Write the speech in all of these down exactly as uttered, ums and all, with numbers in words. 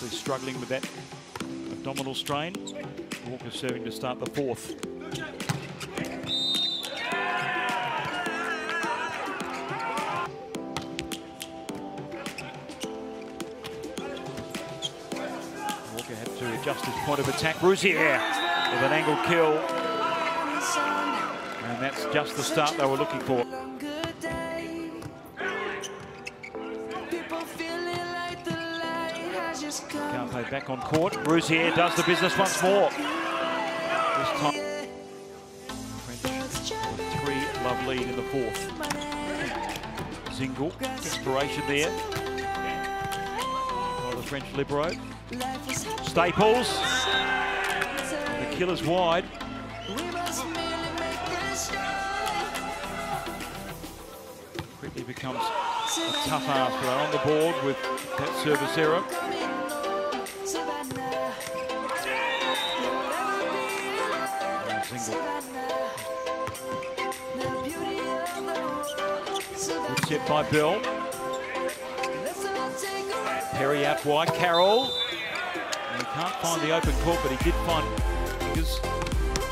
He's struggling with that abdominal strain. Walker serving to start the fourth. Walker had to adjust his point of attack. Rouzier with an angle kill. And that's just the start they were looking for. Can't play back on court. Rouzier does the business once more. This time, French three love lead in the fourth. Zingle, desperation there. Well, the French libero. Staples. The killer's wide. Quickly becomes a tough ask. They're on the board with that service error. Single. Good set by Bell. Perry out wide. Carroll. And he can't find the open court, but he did find fingers.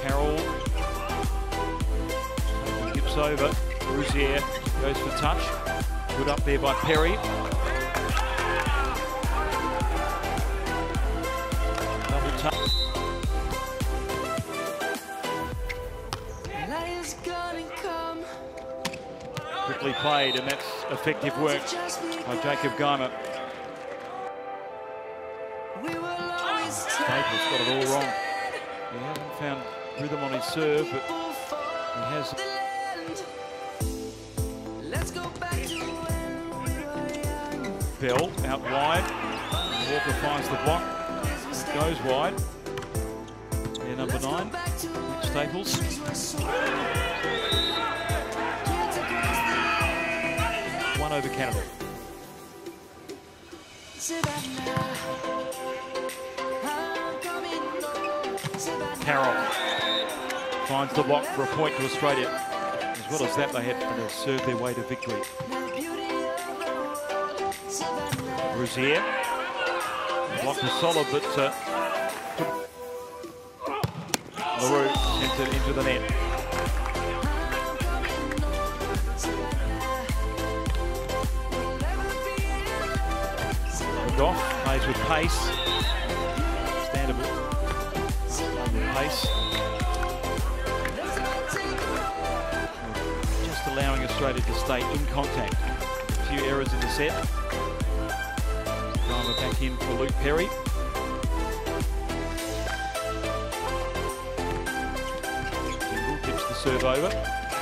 Carroll gips over. Rouzier goes for touch. Good up there by Perry. Double touch. Quickly played, and that's effective work by Jacob Geimer. We Staples got it all wrong. He hasn't found rhythm on his serve, but he has. Bell out wide. Walker finds the block. Goes wide. Their number nine, Staples. Over Canada. Carroll finds the block for a point to Australia. As well as that, they had to serve their way to victory. Rouzier. The block was solid, but uh, LaRue sent it into the net. Goff plays with pace. Standable. Pace. Just allowing Australia to stay in contact. A few errors in the set. Geimer back in for Luke Perry. Dingle tips the serve over.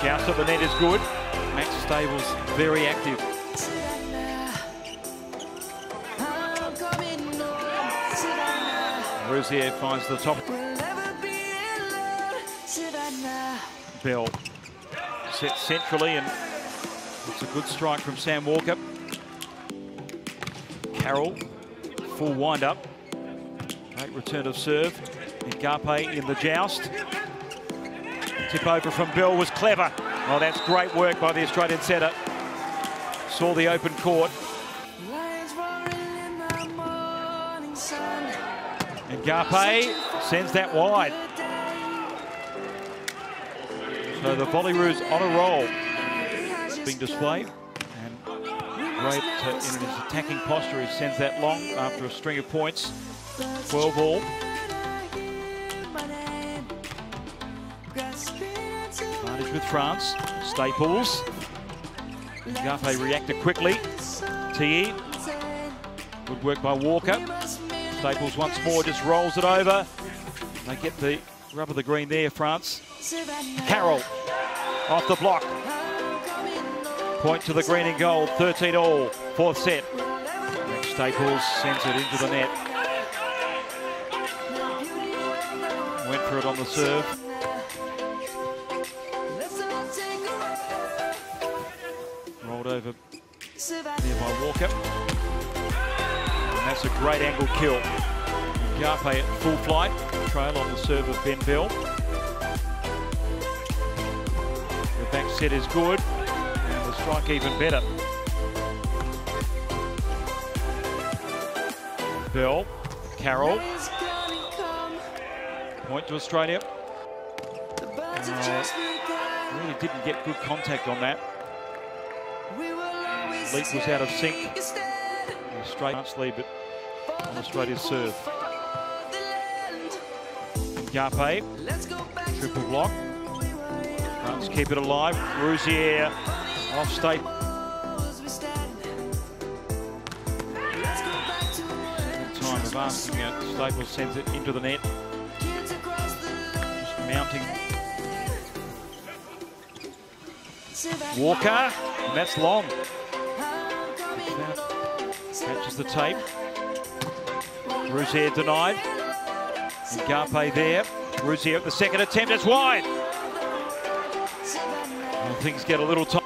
Joust of the net is good. Max Staples very active. Rouzier finds the top. Bell set centrally, and it's a good strike from Sam Walker. Carroll, full wind-up. Great return of serve. Ngapeth in the joust. Tip over from Bell was clever. Oh, that's great work by the Australian setter. Saw the open court. Ngapeth sends that wide. So the Volleyroos on a roll. Big display. And great uh, in his attacking posture. He sends that long after a string of points. twelve all. Advantage with France. Staples. Ngapeth reacted quickly. T E. Good work by Walker. Staples once more just rolls it over. They get the rub of the green there, France. Carroll off the block. Point to the green and gold. thirteen all. Fourth set. Max Staples sends it into the net. Went for it on the serve. Rolled over there by Walker. That's a great angle kill. Ngapeth at full flight. Trail on the serve of Ben Bell. The back set is good. And the strike even better. Bell, Carroll. Point to Australia. Uh, really didn't get good contact on that. Leap was out of sync. Straight much lead, but on Australia's serve. Ngapeth, triple block. France keep it alive. Rouzier off state. Time of asking it. Staples sends it into the net. Just mounting. Walker, and that's long. Catches the tape. Rouzier denied. Ngapeth there. Rouzier at the second attempt. It's wide. And things get a little tight.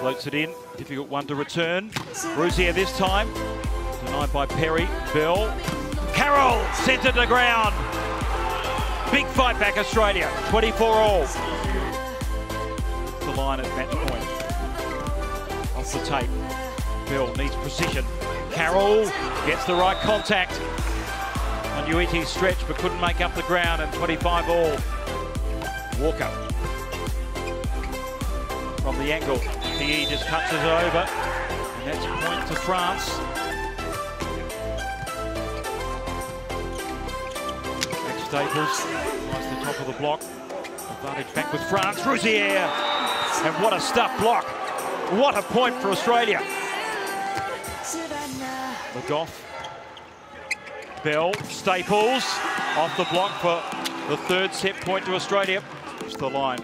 Floats it in. Difficult one to return. Rouzier this time. Denied by Perry. Bell. Carroll centered to ground. Big fight back Australia. twenty-four all. The line at that point. Off the tape. Bell needs precision. Carroll gets the right contact. Onuiti's stretch but couldn't make up the ground, and twenty-five all. Walker. From the angle, P E just touches it over. And that's a point to France. Max Staples finds the top of the block. Advantage back with France. Rouzier! And what a stuffed block. What a point for Australia. Le Goff, Bell, Staples, off the block for the third set point to Australia. It's the line.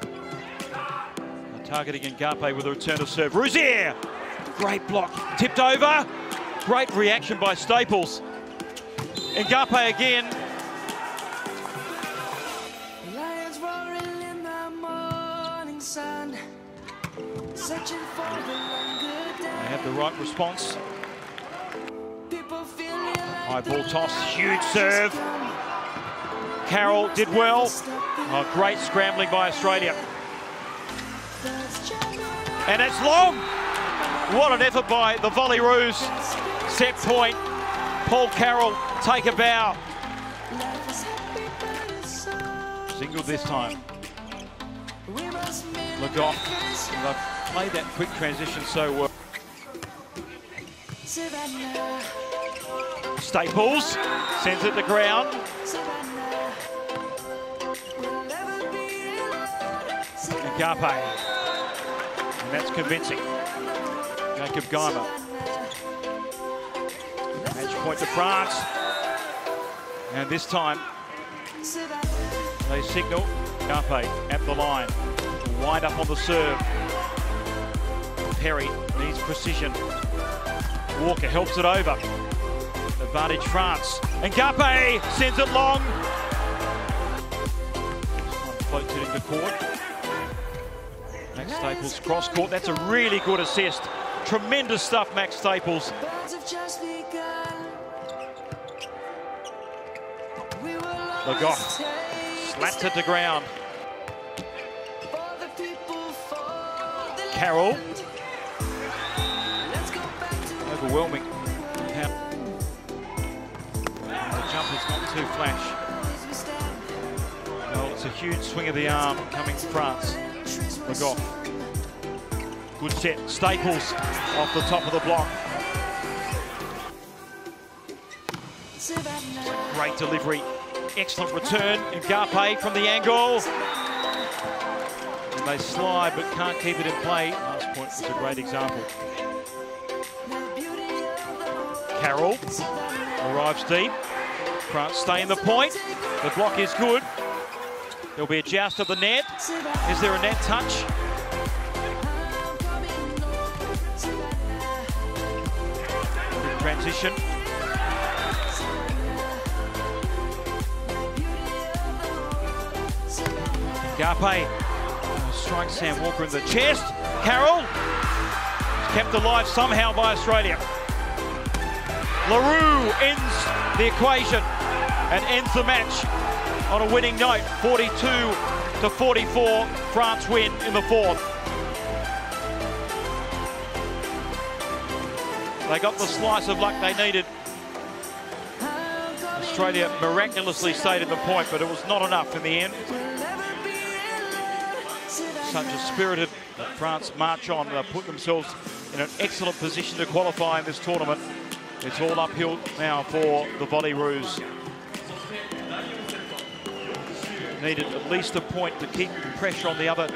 They're targeting Ngapeth with a return of serve. Rouzier, great block, tipped over. Great reaction by Staples. Ngapeth again. Searching for the longer day. They had the right response. High ball toss, huge serve. Carroll did well. Oh, great scrambling by Australia. And it's long. What an effort by the Volleyroos. Set point. Paul Carroll, take a bow. Single this time. Le Goff. Played that quick transition so well. Staples sends it to ground. Ngapeth. And that's convincing. Jacob Geimer. Match point to France. And this time they signal Ngapeth at the line. Wide up on the serve. Perry needs precision. Walker helps it over. Advantage France. Ngapeth sends it long. Floats it into court. Max Staples cross court. That's a really good assist. Tremendous stuff, Max Staples. Le Goff slaps it to ground. Carroll. Overwhelming. The jump is not too flash. Well, it's a huge swing of the arm coming from France. Le Goff. Good set. Staples off the top of the block. Great delivery. Excellent return. Ngapeth from the angle. And they slide but can't keep it in play. Last point was a great example. Carroll arrives deep. France stay in the point. The block is good. There'll be a joust of the net. Is there a net touch? Transition. Ngapeth strikes Sam Walker in the chest. Carroll kept alive somehow by Australia. LaRue ends the equation and ends the match on a winning note. forty-two to forty-four, France win in the fourth. They got the slice of luck they needed. Australia miraculously stayed at the point, but it was not enough in the end. Such a spirited France march on. They put themselves in an excellent position to qualify in this tournament. It's all uphill now for the Volleyroos. Needed at least a point to keep pressure on the other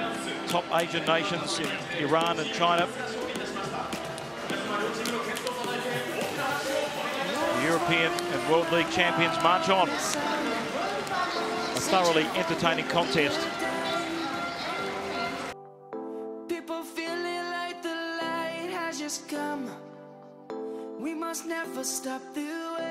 top Asian nations, Iran and China. The European and World League champions march on. A thoroughly entertaining contest. People feeling like the light has just come. We must never stop the way.